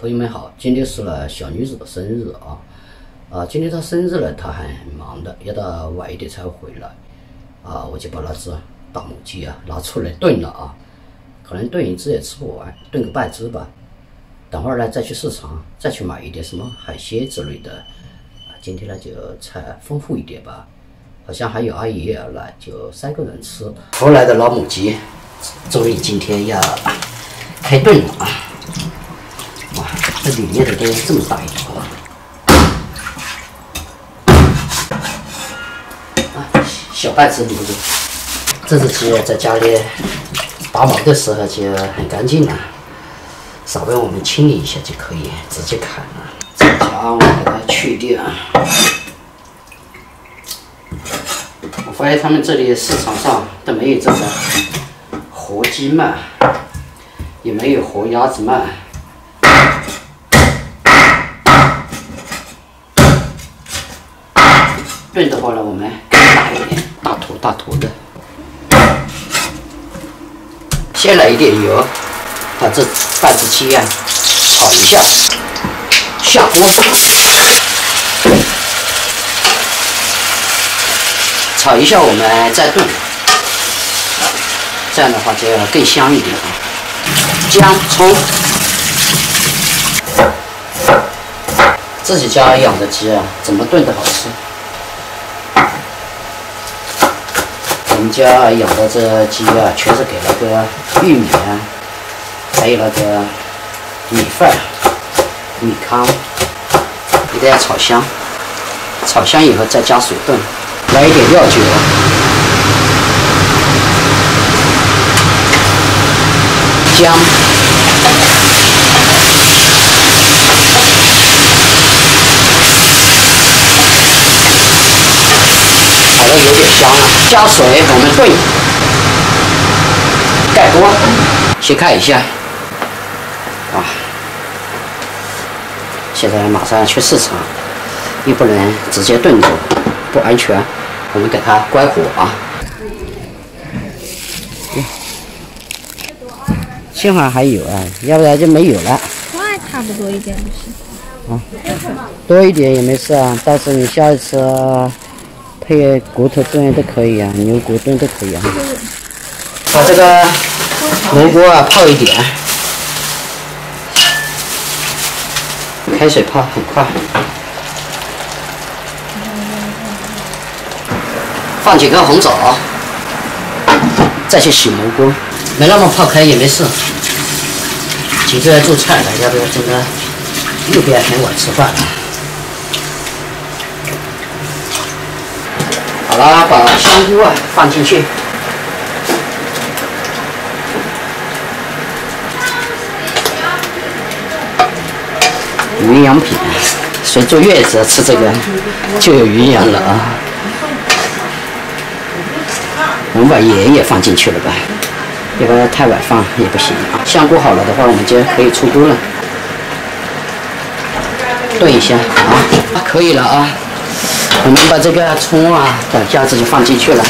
朋友们好，今天是呢小女子的生日啊，今天她生日呢，她还很忙的，要到晚一点才回来啊，我就把那只大母鸡啊拿出来炖了啊，可能炖一只也吃不完，炖个半只吧，等会儿呢再去市场再去买一点什么海鲜之类的啊，今天呢就菜丰富一点吧，好像还有阿姨也来，就三个人吃。后来的老母鸡，终于今天要开炖了啊。 这里面的都这么大一坨啊！小半只牛肉，这只鸡在家里拔毛的时候就很干净了，稍微我们清理一下就可以直接砍了。这条我给它去掉。我发现他们这里市场上都没有这种活鸡卖，也没有活鸭子卖。 炖的话呢，我们大一点，大坨的。先来一点油，把这半只鸡啊炒一下，下锅。炒一下，我们再炖，这样的话就更香一点啊。姜、葱，自己家养的鸡啊，怎么炖都好吃。 我们家养的这鸡啊，全是给那个玉米啊，还有那个米饭、米糠，一定要炒香。炒香以后再加水炖，来一点料酒，姜，炒的有点香了。 加水，我们炖，盖锅，先看一下，啊，现在马上去市场，又不能直接炖煮，不安全，我们给它关火啊。幸好还有啊，要不然就没有了。那差不多一点就是。啊，多一点也没事啊，但是你下一次。 配骨头炖都可以啊，牛骨炖都可以啊。把这个罗锅啊泡一点，开水泡很快。放几个红枣，再去洗蘑菇，没那么泡开也没事。急着要做菜了，要不然真的又不要很晚吃饭了。 好了，把香菇啊放进去，营养品。谁坐月子吃这个就有营养了啊！我们把盐也放进去了吧，要不然太晚放也不行啊。香菇好了的话，我们就可以出锅了，炖一下啊，可以了啊。 我们把这个葱啊，等下子就放进去了。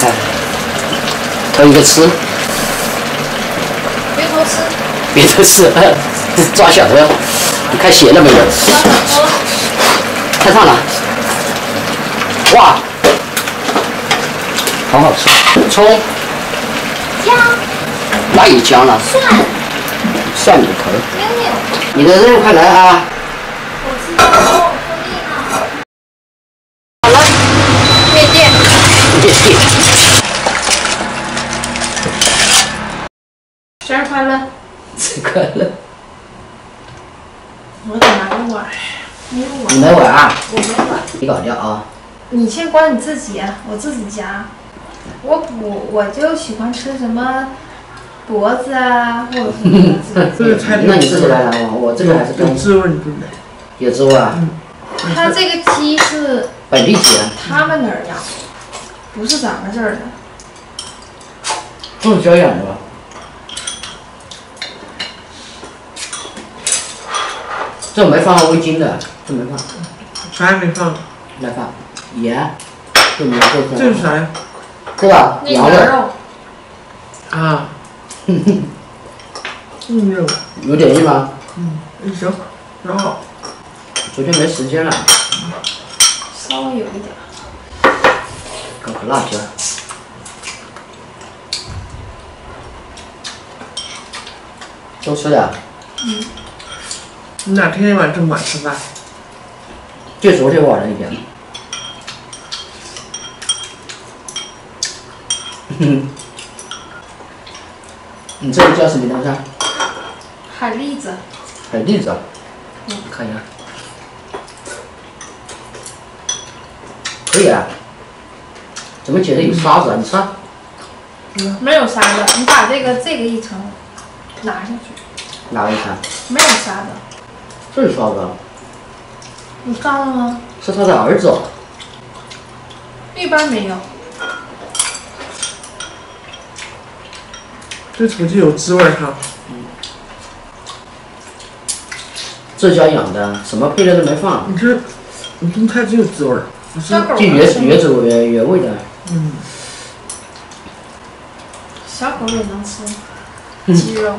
看，头一个吃，别偷吃，抓小头，你看咸了没有？太烫了，哇，好好吃，葱，姜，哪有姜了？蒜。 蒜米头，你的肉快来啊！好了，面店。生日快乐！生日快乐！我得拿个碗，没有碗。你没碗啊？我没碗。你搞掉啊！你先管你自己，我自己夹。我就喜欢吃什么。 脖子啊，或者是……那你自己来拿吧，我这个还是有滋味儿，有滋味啊。它这个鸡是本地鸡，他们那儿养，不是咱们这儿的。这是家养的吧？这没放味精的，这没放，啥也没放，来放盐，这没放。这是啥呀？这个羊肉。嗯，有点硬吗？嗯，行，然后昨天没时间了，稍微有一点。搞个辣椒。 多吃点。嗯。你哪天晚这么晚吃饭？就昨天晚了一点。嗯。你这个叫什么东西啊？海蛎子。海蛎子。嗯。看一下。可以啊。怎么觉得有沙子啊？你吃。嗯，没有沙子。你把这个一层。 拿下去，拿了一下，没有沙子，这是沙子，你干了吗？是他的儿子，一般没有。这土鸡有滋味哈，嗯，自家养的，什么配料都没放。你这太具有滋味儿，就原味的，嗯，小狗也能吃。 鸡肉，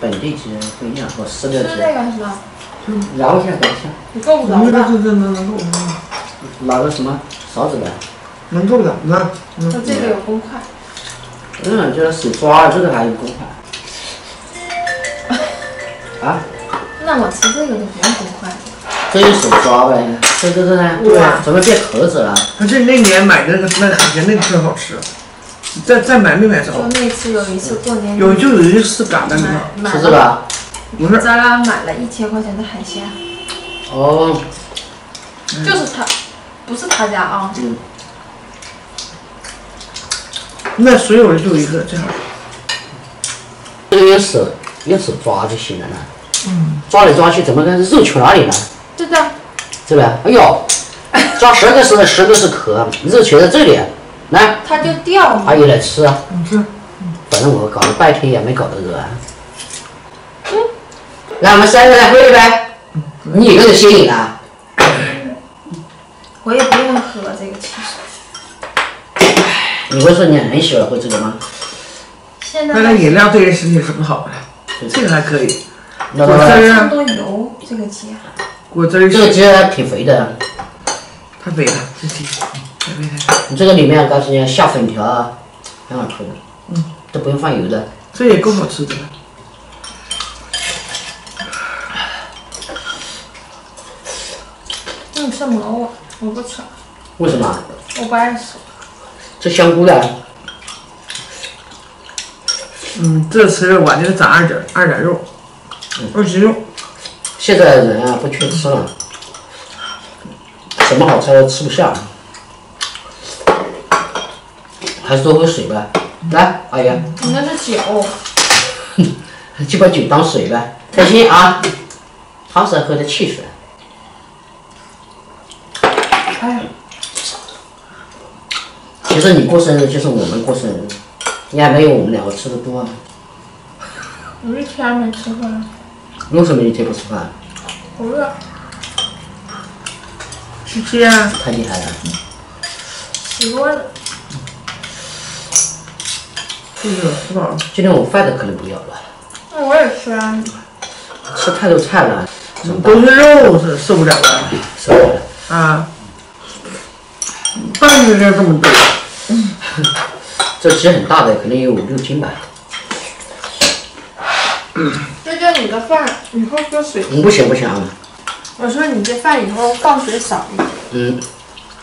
本地鸡不一样，我吃的鸡。吃那个什么？饶一下，饶一下。你够不着吧？能够。拿个什么勺子来？能够的，那。那这个有公筷。嗯，这个手抓的，这个还有公筷。啊？那我吃这个就不用公筷。 这就手抓呗，这呢？对啊，怎么变壳子了？可是那年买的那个海鲜，那个特好吃。再买没买着？就那次有一次过年，有一次赶的那个，是这个？不是，咱俩买了1000块钱的海鲜。哦，就是他，不是他家啊。嗯。那所有人就一个这样。这个用手抓就行了呢。嗯。抓来抓去，怎么跟肉去哪里了？ 是的，是吧？哎呦，抓10个是10个是壳，肉全在这里，来，它就掉了。阿姨来吃啊，嗯、反正我搞了半天也没搞得热啊。嗯，来，我们3个来喝一杯，你一个人先饮啊。我也不愿喝这个汽水。你会说你很喜欢喝这个吗？现在。看来饮料对人身体是很好的，这个还可以。果汁啊，多油，这个鸡。 果汁这个鸡挺肥的，太肥了，这鸡太肥了。你这个里面，我告诉你，下粉条啊，很好吃的，嗯，都不用放油的，这也够好吃的了。那你吃蘑菇，我不吃。为什么？我不爱吃。这香菇呢？嗯，这次我就是攒二点肉，20肉。 现在人啊不缺吃了，什么好菜都吃不下，还是多喝水吧。来，阿姨，你那是酒，就把酒当水呗。开心啊，他是喝的汽水。哎，其实你过生日就是我们过生日，你还没有我们2个吃的多啊。我一天没吃饭。 为什么一天不吃饭？我饿。去吃呀！太厉害了。洗锅了。这个吃饱了。今天我饭都可能不要了。那我也吃啊。吃太多菜了，都是肉，是受不了了。受不了。啊。半个人这么多。这鸡很大的，可能有5、6斤吧。嗯。 这你的饭以后搁水，不行啊！我说你这饭以后放水少一点，嗯，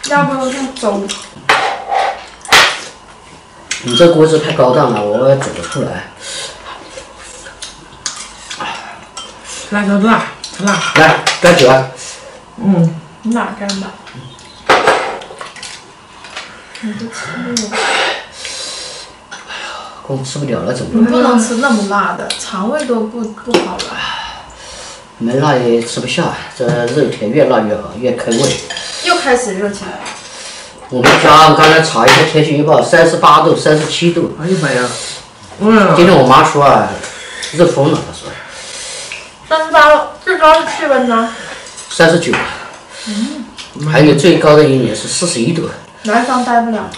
要不就粥。你这锅子太高档了，我煮不出来。辣椒辣，来干酒啊！嗯，你哪干的？你都吃了。 我吃不了了，怎么办？你不能吃那么辣的，肠胃都不好了。没辣也吃不下，这肉条越辣越好，越开胃。又开始热起来了。我们家刚才查一下天气预报，38度、37度。哎呀妈呀！嗯。今天我妈说啊，热疯了，她说。38度，最高是气温呢？39。嗯。还有最高的一年是41度，南方待不了。